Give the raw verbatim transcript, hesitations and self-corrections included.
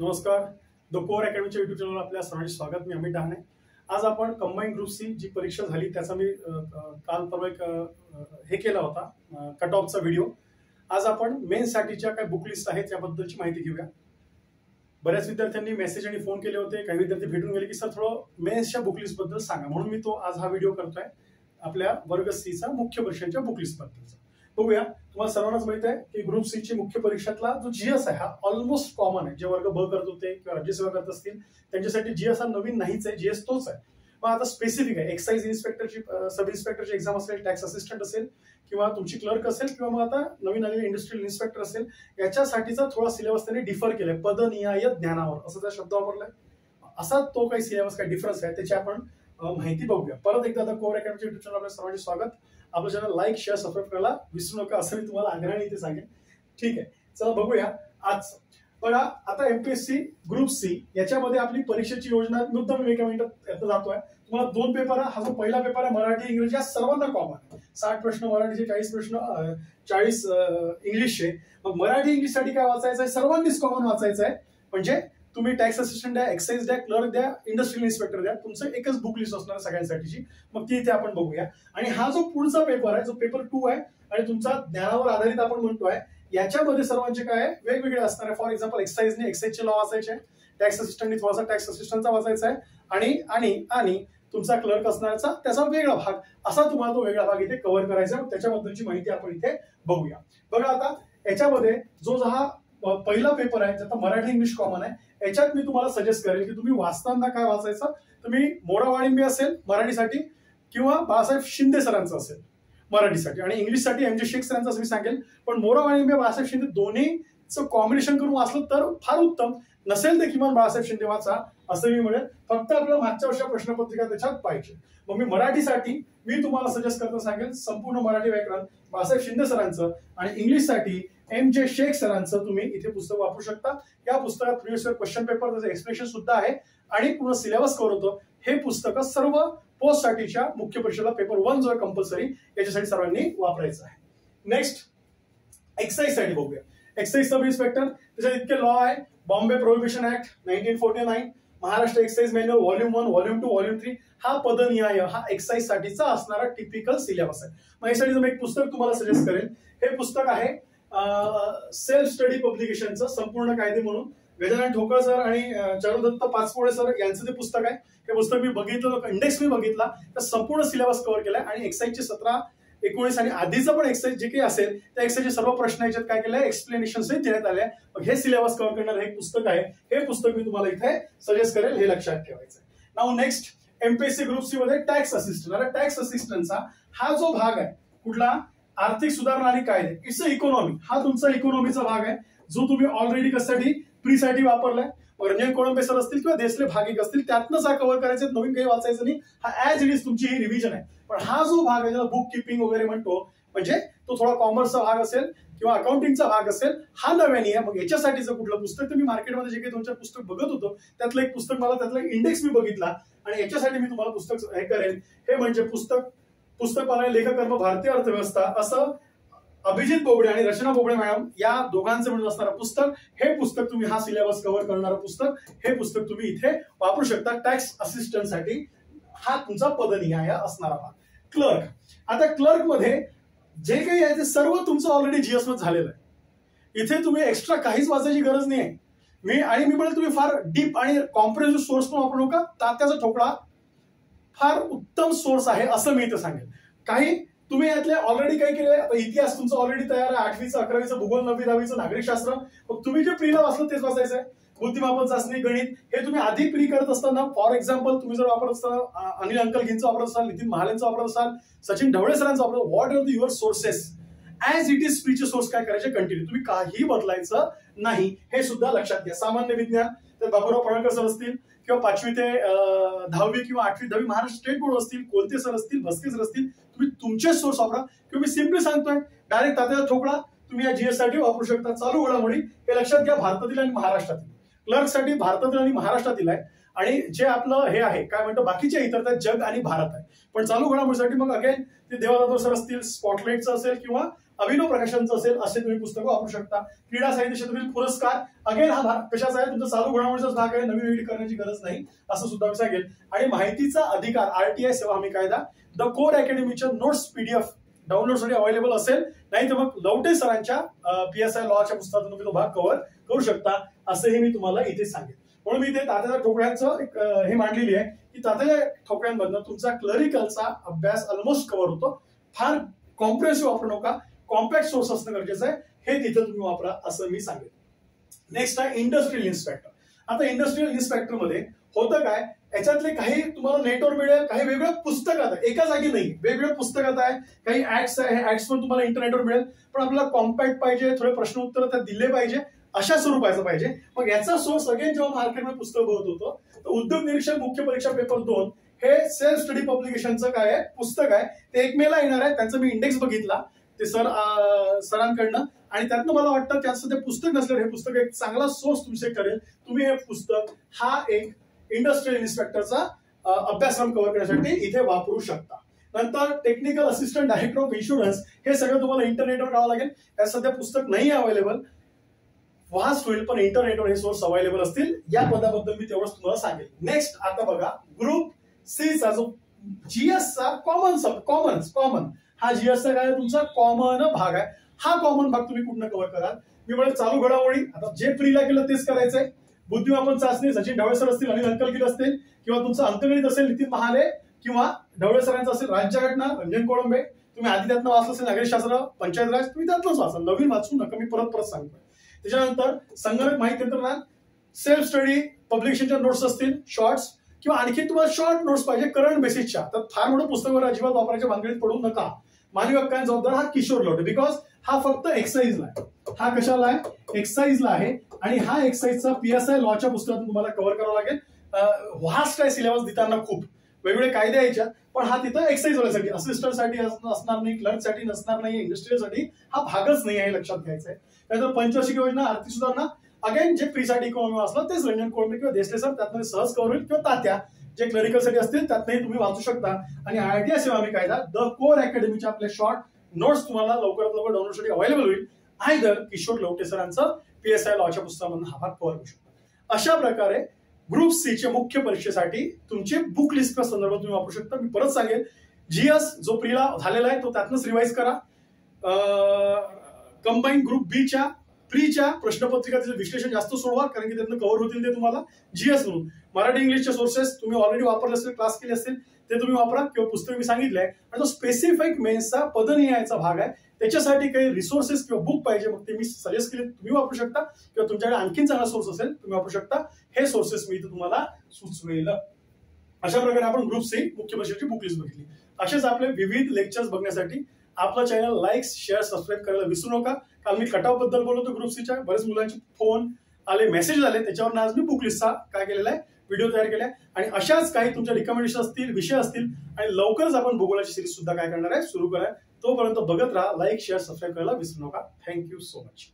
नमस्कार, the core अकॅडमीच्या YouTube चॅनलवर आपल्या सर्वांचे स्वागत। मी अमित डहाणे। आज आपण कंबाईन ग्रुप सी जी परीक्षा झाली त्याचा मी काल परवा एक हे केला होता कट ऑफचा व्हिडिओ। आज आपण मेन्स साठीच्या काय बुक लिस्ट आहेत त्याबद्दलची माहिती घेऊया। बऱ्याच विद्यार्थ्यांनी मेसेज आणि फोन केले होते, काही विद्यार्थी भेटून गेले की सर थोडं मेन्सच्या बुक लिस्ट बद्दल सांगा, म्हणून मी तो आज हा व्हिडिओ करतोय आपल्या वर्ग सी चा मुख्य परीक्षेच्या बुक लिस्ट बद्दलचा। बघूया, तुम्हाला सर्वांनाच माहित आहे की ग्रुप सी ची मुख्य परीक्षेतला जो जीएस आहे हा ऑलमोस्ट कॉमन आहे। जे वर्ग ब करत होते किंवा राज्यसेवा करत असतील त्यांच्यासाठी जीएस हा नवीन नाहीच आहे, जीएस तोच आहे। मग आता स्पेसिफिक आहे, एक्साइज इन्स्पेक्टरची सब इन्स्पेक्टरची एक्झाम असेल, टॅक्स असिस्टंट असेल किंवा तुमची क्लर्क असेल किंवा मग आता नवीन आलेले इंडस्ट्रियल इन्स्पेक्टर असेल, याच्यासाठीचा थोडा सिलेबस त्यांनी डिफर केलाय, पदनिहाय ज्ञानावर असा त्या शब्द वापरलाय। असा तो काही सिलेबस काय डिफरन्स आहे त्याची आपण माहिती बघूया। परत एकदा आता कोर अकॅडमीच्या यूट्यूब चॅनलवर आपल्या सर्वांचे स्वागत। आपलं चॅनल लाईक शेअर सबस्क्राईब करायला विसरू नका असं मी तुम्हाला आग्रहाने इथे सांगेन। ठीक आहे, चला बघूया आज बघा। आता एमपीएससी ग्रुप सी याच्यामध्ये आपली परीक्षेची योजना मुद्दा मी एका मिनिटात याचा जातोय। तुम्हाला दोन पेपर आहे, हा जो पहिला पेपर आहे मराठी इंग्रजी हा सर्वांना कॉमन आहे। साठ प्रश्न मराठीचे, चाळीस प्रश्न चाळीस इंग्लिशचे। मग मराठी इंग्लिश साठी काय वाचायचं आहे, सर्वांनीच कॉमन वाचायचं आहे। म्हणजे तुम्ही टॅक्स असिस्टंट द्या, एक्साइज द्या, क्लर्क द्या, इंडस्ट्रियल इन्स्पेक्टर द्या, तुमचं एकच बुक लिस्ट असणार सगळ्यांसाठीची। मग ती इथे आपण बघूया। आणि हा जो पुढचा पेपर आहे जो पेपर टू आहे आणि तुमचा ज्ञानावर आधारित आपण म्हणतोय, याच्यामध्ये सर्वांचे काय आहे वेगवेगळे असणार आहे। फॉर एक्झाम्पल एक्साइजने एक्साइजचे लॉ वाचायचे, टॅक्स असिस्टंटने थोडासा टॅक्स असिस्टंटचा वाचायचा आहे आणि आणि आणि तुमचा क्लर्क असणारचा त्याचा वेगळा भाग, असा तुम्हाला तो वेगळा भाग इथे कव्हर करायचा आहे। त्याच्याबद्दलची माहिती आपण इथे बघूया। बघा आता याच्यामध्ये जो हा पहिला पेपर आहे ज्याचा मराठी इंग्लिश कॉमन आहे, याच्यात मी तुम्हाला सजेस्ट करेल की तुम्ही वाचताना काय वाचायचं, तुम्ही मोरा वाळिंबे असेल मराठीसाठी किंवा बाळासाहेब शिंदे सरांचं असेल मराठीसाठी आणि इंग्लिशसाठी एम जे शेख सरांचं असं मी सांगेल। पण मोरा वाळिंबे बाळासाहेब शिंदे दोन्हीचं कॉम्बिनेशन करून वाचलं तर फार उत्तम, नसेल तर किमान बाळासाहेब शिंदे वाचा असं मी म्हणेल। फक्त आपल्याला मागच्या वर्षा प्रश्नपत्रिका त्याच्यात पाहिजे। मग मी मराठीसाठी मी तुम्हाला सजेस्ट करताना सांगेल संपूर्ण मराठी व्याकरण बाळासाहेब शिंदे सरांचं आणि इंग्लिशसाठी एम जे शेख सरांचं तुम्ही इथे पुस्तक वापरू शकता। या पुस्तकात प्रिव्हियस इयर क्वेश्चन पेपर त्याचं एक्सप्लेनेशन सुद्धा आहे आणि पूर्ण सिलेबस कव्हर होतो। हे पुस्तक सर्व पोस्ट साठीच्या मुख्य परीक्षेला पेपर वन जो आहे कंपल्सरी याच्यासाठी सर्वांनी वापरायचं आहे। नेक्स्ट एक्साइज साठी बघूया। एक्साइज सब इन्स्पेक्टर त्याच्यात इतके लॉ आहे, Bombay prohibition act nineteen forty nine, Maharashtra excise manual volume one volume two volume three हा पदनिहाय हा एक्साइज साठीचा असणारा टिपिकल सिलेबस आहे। मग यासाठी मी एक पुस्तक तुम्हाला सजेस्ट करेल, हे पुस्तक आहे सेल्फ स्टडी पब्लिकेशनचं संपूर्ण कायदे म्हणून, गजानन ठोकळ सर आणि चारुदत्त पाचपोळे सर यांचं ते पुस्तक आहे। हे पुस्तक मी बघितलं, इंडेक्स मी बघितला तर संपूर्ण सिलेबस कव्हर केलाय आणि एक्साइजचे सतरा एकोणीस आणि आधीचं पण एक्साइज जे काही असेल त्या एक्साइजचे सर्व प्रश्न याच्यात काय केलंय एक्सप्लेनेशन देण्यात आले। मग हे सिलेबस कव्हर करणारं हे पुस्तक आहे, हे पुस्तक मी तुम्हाला इथे सजेस्ट करेल, हे लक्षात ठेवायचं आहे। Now next MPSC group C मध्ये टॅक्स असिस्टंट। आता टॅक्स असिस्टंटचा हा जो भाग आहे कुठला, आर्थिक सुधारणा आणि कायदे, इट्स अ इकॉनॉमी, हा तुमचा इकॉनॉमीचा भाग आहे जो तुम्ही ऑलरेडी कशासाठी प्रीसाठी वापरलाय। रंजन कोळंबे सर असतील किंवा देसले भागिक असतील त्यातनंच हा कव्हर करायचे, नवीन काही वाचायचं नाही। हा ऍज इट इज तुमची ही रिव्हिजन आहे। पण हा जो भाग आहे ज्याला बुक किपिंग वगैरे म्हणतो, म्हणजे तो थोडा कॉमर्सचा भाग असेल किंवा अकाउंटिंगचा भाग असेल, हा नव्याने आहे। मग याच्यासाठी जर कुठलं पुस्तक तुम्ही मार्केटमध्ये जे काही दोन चार पुस्तक बघत होतो त्यातलं एक पुस्तक मला त्यातला इंडेक्स मी बघितला आणि याच्यासाठी मी तुम्हाला पुस्तक हे करेल, हे म्हणजे पुस्तक पुस्तकाला लेखकर्म भारतीय अर्थव्यवस्था असं अभिजित बोबडे आणि रचना बोबडे मॅडम या दोघांचं म्हणून असणारं पुस्तक, हे पुस्तक तुम्ही हा सिलेबस कव्हर करणारं पुस्तक, हे पुस्तक तुम्ही इथे वापरू शकता टॅक्स असिस्टंटसाठी। हा तुमचा पदनिहाय असणारा भाग क्लर्क। आता क्लर्क मध्ये जे काही आहे ते सर्व तुमचं ऑलरेडी जीएस मध्ये झालेलं आहे, इथे तुम्ही एक्स्ट्रा काहीच वाचायची गरज नाही आहे। मी आणि मी म्हणेल तुम्ही फार डीप आणि कॉम्प्रिहेन्सिव्ह सोर्स पण वापरू नका, तात्याचा ठोकळा फार उत्तम सोर्स आहे असं मी इथे सांगेल। काही तुम्ही यातले ऑलरेडी काय केले, आता इतिहास तुमचा ऑलरेडी तयार आहे, आठवीचं अकरावीचं भूगोल, नववी दहावीचं नागरिकशास्त्र, मग तुम्ही जे प्रीला वाचलं तेच वाचायचं आहे। बुद्धिमापन चाचणी गणित हे तुम्ही आधी प्री करत असताना, फॉर एक्झाम्पल तुम्ही जर वापरत असताना अनिल अंकलगींचं वापरत असाल, नितीन महालेंचं वापरत असाल, सचिन ढवळे सरांचं वापरत, what are your sources as it is फ्रीचे सोर्स काय करायचे कंटिन्यू, तुम्ही काही बदलायचं नाही, हे सुद्धा लक्षात घ्या। सामान्य विज्ञान तर बाबूराव पडळकर सर असतील किंवा पाचवी ते दहावी किंवा आठवी दहावी महाराष्ट्र स्टेट बोर्ड असतील, कोलते सर असतील, भस्के सर असतील, तुम्ही तुमचे सोर्स वापरा। किंवा मी सिम्पली सांगतोय डायरेक्ट तात्याचा ठोकळा तुम्ही या जीएस साठी वापरू शकता। चालू घडामोडी हे लक्षात घ्या, भारतातील आणि महाराष्ट्रातील क्लर्कसाठी भारतातील आणि महाराष्ट्रातील आहे आणि जे आपलं हे आहे काय म्हणतो बाकीच्या इतर त्यात जग आणि भारत आहे। पण चालू घडामोडीसाठी मग अगेन ते देवादादा सर असतील, स्पॉटलाईटचं असेल किंवा अभिनव प्रकाशनचं असेल असे तुम्ही पुस्तक वापरू शकता। क्रीडा साहित्य क्षेत्रातील पुरस्कार अगेन हा भाग कशाचा आहे, तुमचा चालू घडामोडीचाच भाग आहे, नवीन एडिट करण्याची गरज नाही असं सुद्धा मी सांगेल। आणि माहितीचा अधिकार आरटीआय सेवा हमी कायदा द कोर अकॅडमीच्या नोट्स पीडीएफ डाउनलोड साठी अवेलेबल असेल, नाही तर मग लवटे सरांच्या पीएसआय लॉच्या पुस्तकातून तुम्ही तो भाग कव्हर करू शकता असंही मी तुम्हाला इथे सांगेल। म्हणून मी इथे तात्याच्या ठोकळ्यांचं एक हे मांडलेली आहे की तात्याच्या ठोकळ्यांमधून तुमचा क्लरिकलचा अभ्यास ऑलमोस्ट कव्हर होतो। फार कॉम्प्रेसिव्ह वापरू नका, कॉम्प्लेक्स सोर्स असणं गरजेचं आहे, हे तिथे तुम्ही वापरा असं मी सांगेन। नेक्स्ट आहे इंडस्ट्रियल इन्स्पेक्टर। आता इंडस्ट्रियल इन्स्पेक्टर मध्ये होतं काय, याच्यातले काही तुम्हाला नेटवर मिळेल, काही वेगवेगळ्या पुस्तकात एका जागी नाही वेगवेगळ्या पुस्तकात आहे, काही ऍक्ट्स आहे, हे ऍक्ट्स पण तुम्हाला इंटरनेटवर मिळेल, पण आपल्याला कॉम्पॅक्ट पाहिजे, थोडे प्रश्न उत्तर त्यात दिले पाहिजे, अशा स्वरूपाचं पाहिजे। मग याचा सोर्स अगेन जेव्हा मार्केटमध्ये पुस्तक होत होतं तर उद्योग निरीक्षक मुख्य परीक्षा पेपर दोन हे सेल्फ स्टडी पब्लिकेशनचं काय आहे पुस्तक आहे, ते एक मेला येणार आहे, त्यांचा मी इंडेक्स बघितला ते सर सरांकडनं आणि त्यातनं मला वाटतं त्याचं ते पुस्तक नसल्यावर हे पुस्तक एक चांगला सोर्स तुमचे करेल। तुम्ही हे पुस्तक हा एक इंडस्ट्रियल इन्स्पेक्टरचा अभ्यासक्रम कव्हर करण्यासाठी इथे वापरू शकता। नंतर technical assistant director of insurance हे सगळं तुम्हाला इंटरनेटवर करावं लागेल, त्यात सध्या पुस्तक नाही अवेलेबल, वास्ट होईल पण इंटरनेटवर हे सोर्स अवेलेबल असतील, या पदाबद्दल मी तेवढंच तुम्हाला सांगेल। नेक्स्ट आता बघा ग्रुप सी चा जो जीएसचा कॉमन सब कॉमन कॉमन हा जीएसचा काय तुमचा कॉमन भाग आहे, हा कॉमन भाग तुम्ही कुठनं कव्हर कराल, मी म्हणत चालू घडामोडी आता जे प्रीला केलं तेच करायचंय, बुद्धिमापन चाचणी सचिन ढवळे सर असतील आणि अंकलगिरी असतील, किंवा तुमचं अंकगणित असेल नितीन महाले किंवा ढवळे सरांचं असेल राज्यघटना रंजन कोळंबे, तुम्ही आधी त्यातनं वाचलं असेल, नागरिकशास्त्र पंचायत राज तुम्ही त्यातनंच वाचा, नवीन वाचू नका, मी परत परत सांगतोय। त्याच्यानंतर संगणक माहिती तंत्रज्ञान सेल्फ स्टडी पब्लिकेशनच्या नोट्स असतील शॉर्ट्स, किंवा आणखी तुम्हाला शॉर्ट नोट्स पाहिजे करंट बेसिसच्या तर फार मोठं पुस्तकावर अजिबात वापरायच्या भानगडीत पडू नका। मानवी हक्कांचा जबाबदार हा किशोर लोटे बिकॉज हा फक्त एक्सरसाइजला आहे, हा कशाला आहे एक्सरसाइजला आहे, आणि हा एक्सरसाइजचा पीएसआय लॉच्या पुस्तकातून तुम्हाला कव्हर करावा लागेल। व्हास्ट आहे सिलेबस देताना, खूप वेगवेगळे कायदे यायच्या, पण हा तिथं एक्सरसाइज होण्यासाठी असिस्टंटसाठी असणार नाही, क्लर्कसाठी नसणार नाही, इंडस्ट्रीसाठी हा भागच नाही आहे लक्षात घ्यायचं आहे। त्यानंतर पंचवार्षिक योजना आर्थिक सुधारणा अगेन जे प्रीसाठी इकॉनॉमी असलं तेच रंजन कोळंबे किंवा देसले सर त्यातनं सहज कव्हर होईल, किंवा तात्या जे क्लरिकलसाठी असतील त्यातनंही तुम्ही वाचू शकता। आणि आरटीआय सेवा हमी कायदा द कोर अकॅडमीच्या आपले शॉर्ट नोट्स तुम्हाला लवकरात लवकर डाउनलोडसाठी अवेलेबल होईल, आयदर किशोर लवटे सरांचं पीएसआय लॉच्या पुस्तकामधून हा भाग कव्हर करू शकता। अशा प्रकारे ग्रुप सी चे मुख्य परीक्षेसाठी तुमचे बुक लिस्टच्या संदर्भात तुम्ही वापरू शकता। मी परत सांगेल जीएस जो प्रीला झालेला आहे तो त्यातनंच रिवाइज करा, कंबाईन ग्रुप बी च्या प्रीच्या प्रश्नपत्रिकाचं विश्लेषण जास्त सोडवा कारण की त्यातनं कव्हर होतील ते तुम्हाला जीएस म्हणून। मराठी इंग्लिशचे सोर्सेस तुम्ही ऑलरेडी वापरले असतील, क्लास केले असतील, ते तुम्ही वापरा, किंवा पुस्तक मी सांगितलंय। आणि जो स्पेसिफिक मेन्सचा पदनिहायचा भाग आहे त्याच्यासाठी काही रिसोर्सेस किंवा बुक पाहिजे मग ते मी सजेस्ट केले, तुम्ही वापरू शकता, किंवा तुमच्याकडे आणखीन चांगला सोर्स असेल तुम्ही वापरू शकता, हे सोर्सेस मी इथे तुम्हाला सुचवेल। अशा प्रकारे आपण ग्रुप सी मुख्य परीक्षेची बुक लिस्ट बघितली। असेच आपले विविध लेक्चर्स बघण्यासाठी आपला चॅनल लाईक शेअर सबस्क्राईब करायला विसरू नका। काल मी कटऑफ बद्दल बोलतो ग्रुप सीच्या, बरेच मुलांचे फोन आले, मेसेज आले, त्याच्यावर आज मी बुक लिस्टचा काय केलेला आहे व्हिडिओ तयार केलाय, आणि अशाच काही तुमच्या रिकमेंडेशन असतील, विषय असतील, आणि लवकरच आपण भूगोलाची सिरीज सुद्धा काय करणार आहे सुरू कराय, तोपर्यंत बघत राहा, लाईक शेअर सबस्क्राईब करायला विसरू नका। Thank you so much.